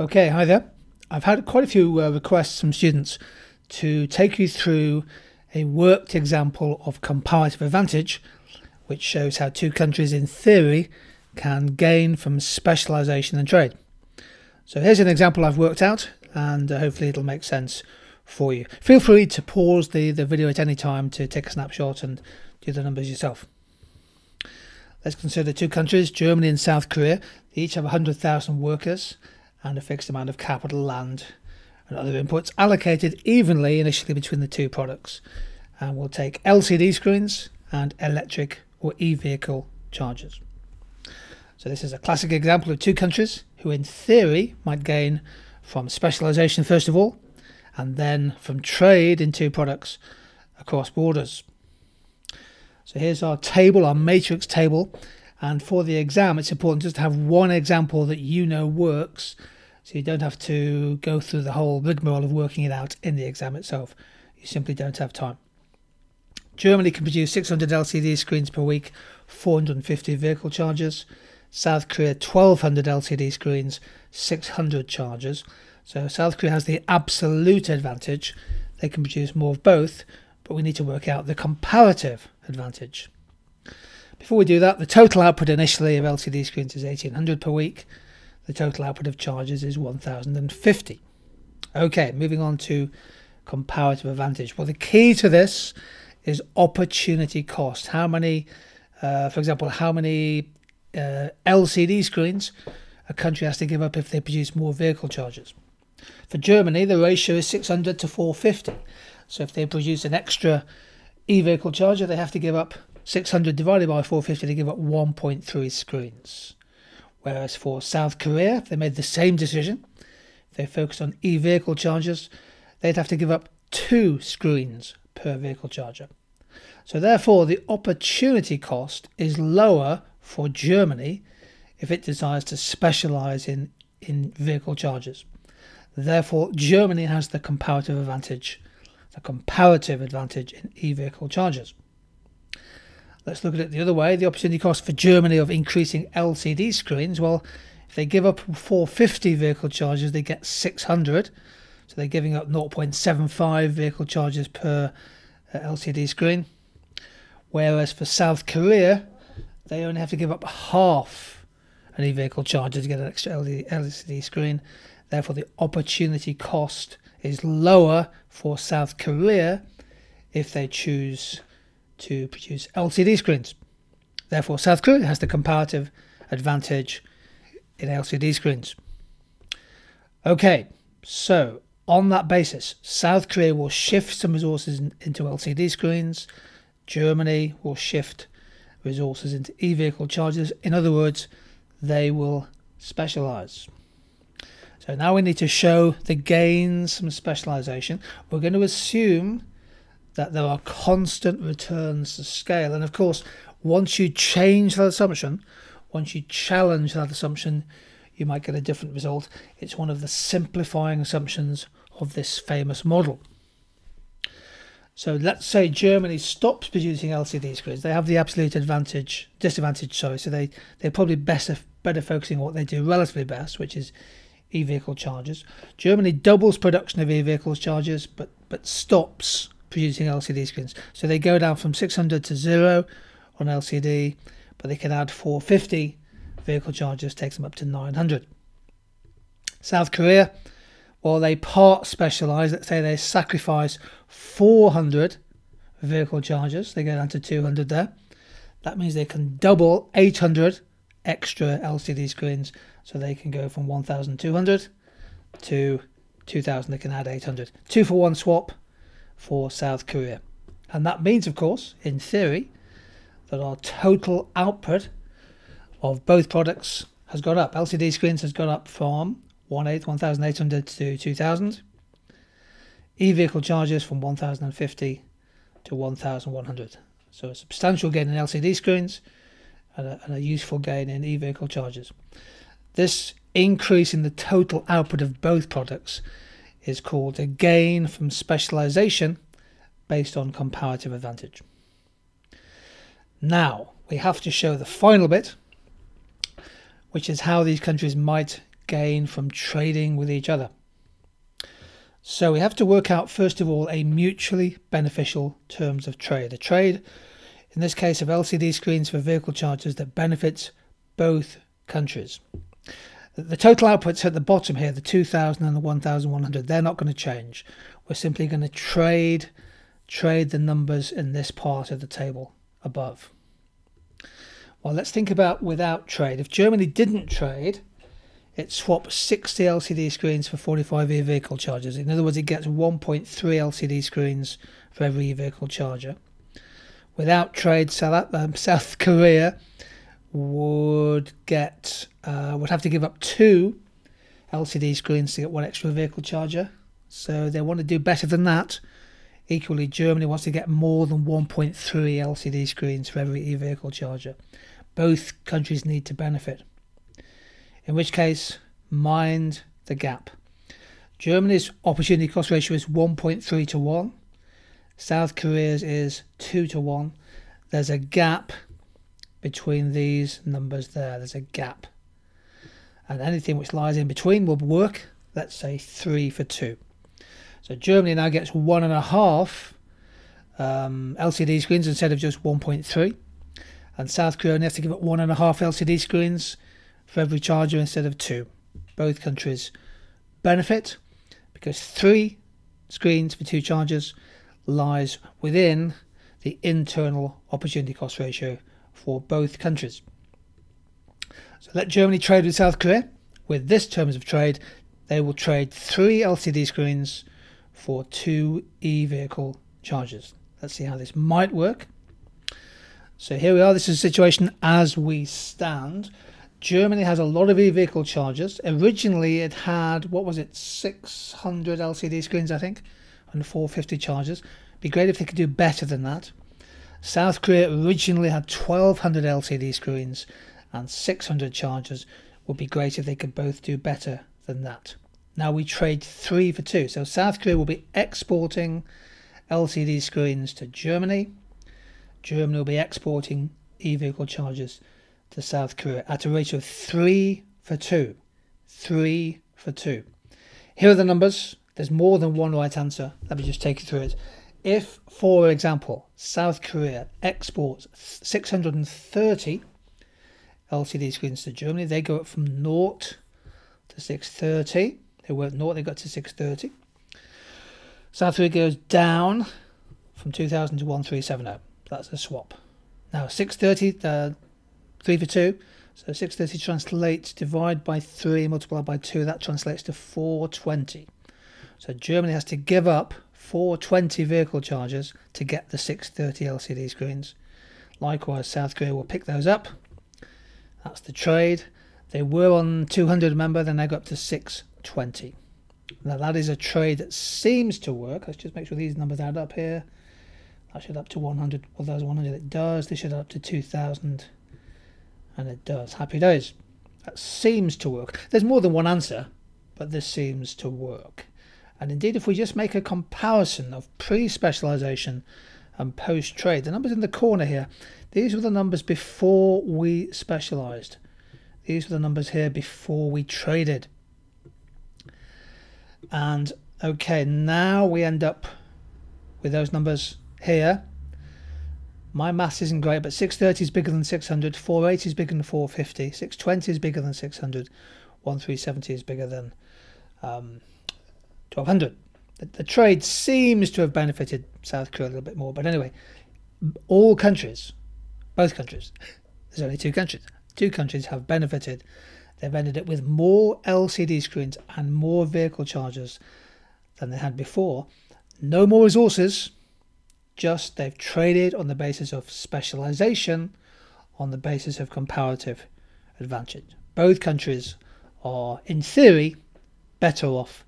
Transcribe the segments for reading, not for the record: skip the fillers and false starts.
Okay, hi there. I've had quite a few requests from students to take you through a worked example of comparative advantage, which shows how two countries in theory can gain from specialization and trade. So here's an example I've worked out, and hopefully it'll make sense for you. Feel free to pause the video at any time to take a snapshot and do the numbers yourself. Let's consider two countries, Germany and South Korea. They each have 100,000 workers and a fixed amount of capital, land and other inputs allocated evenly initially between the two products. And we'll take LCD screens and electric or e-vehicle chargers. So this is a classic example of two countries who in theory might gain from specialization first of all, and then from trade in two products across borders. So here's our table, our matrix table. And for the exam, it's important just to have one example that you know works, so you don't have to go through the whole rigmarole of working it out in the exam itself. You simply don't have time. Germany can produce 600 LCD screens per week, 450 vehicle chargers. South Korea, 1,200 LCD screens, 600 chargers. So South Korea has the absolute advantage. They can produce more of both, but we need to work out the comparative advantage. Before we do that, the total output initially of LCD screens is 1,800 per week. The total output of chargers is 1,050. Okay, moving on to comparative advantage. Well, the key to this is opportunity cost. How many, for example, how many LCD screens a country has to give up if they produce more vehicle chargers. For Germany, the ratio is 600 to 450. So if they produce an extra e-vehicle charger, they have to give up 600 divided by 450 to give up 1.3 screens. Whereas for South Korea, if they made the same decision, if they focused on e-vehicle chargers, they'd have to give up 2 screens per vehicle charger. So therefore, the opportunity cost is lower for Germany if it desires to specialize in vehicle chargers. Therefore, Germany has the comparative advantage in e-vehicle chargers. Let's look at it the other way. The opportunity cost for Germany of increasing LCD screens. Well, if they give up 450 vehicle chargers, they get 600. So they're giving up 0.75 vehicle chargers per LCD screen. Whereas for South Korea, they only have to give up half an e-vehicle charger to get an extra LCD screen. Therefore, the opportunity cost is lower for South Korea if they choose to produce LCD screens. Therefore, South Korea has the comparative advantage in LCD screens. Okay, so on that basis, South Korea will shift some resources into LCD screens. Germany will shift resources into e-vehicle chargers. In other words, they will specialize. So now we need to show the gains from specialization. We're going to assume that there are constant returns to scale. And of course, once you change that assumption, once you challenge that assumption, you might get a different result. It's one of the simplifying assumptions of this famous model. So let's say Germany stops producing LCD screens. They have the absolute disadvantage, sorry. So they're probably better focusing on what they do relatively best, which is e-vehicle chargers. Germany doubles production of e-vehicle chargers, but stops producing LCD screens. So they go down from 600 to 0 on LCD, but they can add 450 vehicle chargers, takes them up to 900. South Korea, well, they part specialize. Let's say they sacrifice 400 vehicle chargers. They go down to 200 there. That means they can double 800 extra LCD screens, so they can go from 1,200 to 2,000. They can add 800. 2-for-1 swap for South Korea. And that means, of course, in theory, that our total output of both products has gone up. LCD screens has gone up from 1,800 to 2,000. E-vehicle chargers from 1,050 to 1,100. So a substantial gain in LCD screens, and a useful gain in e-vehicle chargers. This increase in the total output of both products is called a gain from specialization based on comparative advantage. Now we have to show the final bit, which is how these countries might gain from trading with each other. So we have to work out, first of all, a mutually beneficial terms of trade. A trade, in this case, of LCD screens for vehicle chargers that benefits both countries. The total outputs at the bottom here, the 2,000 and the 1,100, they're not going to change. We're simply going to trade the numbers in this part of the table above. Well, let's think about without trade. If Germany didn't trade, it swaps 60 LCD screens for 45 e-vehicle chargers. In other words, it gets 1.3 LCD screens for every e-vehicle charger. Without trade, South Korea would have to give up 2 LCD screens to get 1 extra vehicle charger. So they want to do better than that. Equally, Germany wants to get more than 1.3 LCD screens for every e-vehicle charger. Both countries need to benefit. In which case, mind the gap. Germany's opportunity cost ratio is 1.3 to 1. South Korea's is 2 to 1. There's a gap between these numbers there. There's a gap. And anything which lies in between will work. Let's say 3 for 2. So Germany now gets 1.5 LCD screens instead of just 1.3. And South Korea only has to give up 1.5 LCD screens for every charger instead of 2. Both countries benefit because 3 screens for 2 chargers lies within the internal opportunity cost ratio for both countries. So let Germany trade with South Korea. With this terms of trade, they will trade 3 LCD screens for 2 e-vehicle chargers. Let's see how this might work. So here we are. This is the situation as we stand. Germany has a lot of e-vehicle chargers. Originally it had, 600 LCD screens, I think, and 450 chargers. It'd be great if they could do better than that. South Korea originally had 1,200 LCD screens and 600 chargers. Would be great if they could both do better than that. Now we trade 3 for 2. So South Korea will be exporting LCD screens to Germany. Germany will be exporting e-vehicle chargers to South Korea at a ratio of 3 for 2. 3 for 2. Here are the numbers. There's more than one right answer. Let me just take you through it. If, for example, South Korea exports 630 LCD screens to Germany, they go up from 0 to 630. They weren't 0, they got to 630. South Korea goes down from 2,000 to 1,370. That's a swap. Now 630, 3 for 2, so 630 translates, divide by 3, multiply by 2, that translates to 420. So Germany has to give up 420 vehicle chargers to get the 630 LCD screens. Likewise, South Korea will pick those up. That's the trade. They were on 200, remember, then they go up to 620. Now that is a trade that seems to work. Let's just make sure these numbers add up here. That should up to 100, well, those 100 it does. This should up to 2,000. And it does. Happy days. That seems to work. There's more than one answer, but this seems to work. And indeed, if we just make a comparison of pre-specialization and post-trade, the numbers in the corner here, these were the numbers before we specialized. These were the numbers here before we traded. And okay, now we end up with those numbers here. My maths isn't great, but 630 is bigger than 600, 480 is bigger than 450, 620 is bigger than 600, 1370 is bigger than 1200. The trade seems to have benefited South Korea a little bit more, but anyway, all countries, both countries, there's only two countries have benefited. They've ended up with more LCD screens and more vehicle chargers than they had before. No more resources. Just they've traded on the basis of specialization, on the basis of comparative advantage. Both countries are, in theory, better off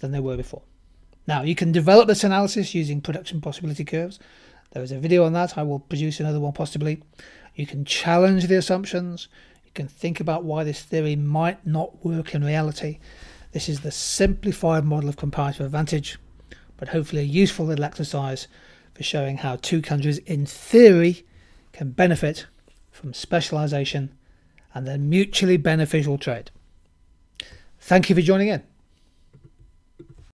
than they were before. Now, you can develop this analysis using production possibility curves. There is a video on that. I will produce another one possibly. You can challenge the assumptions. You can think about why this theory might not work in reality. This is the simplified model of comparative advantage, but hopefully a useful little exercise for showing how two countries, in theory, can benefit from specialization and their mutually beneficial trade. Thank you for joining in.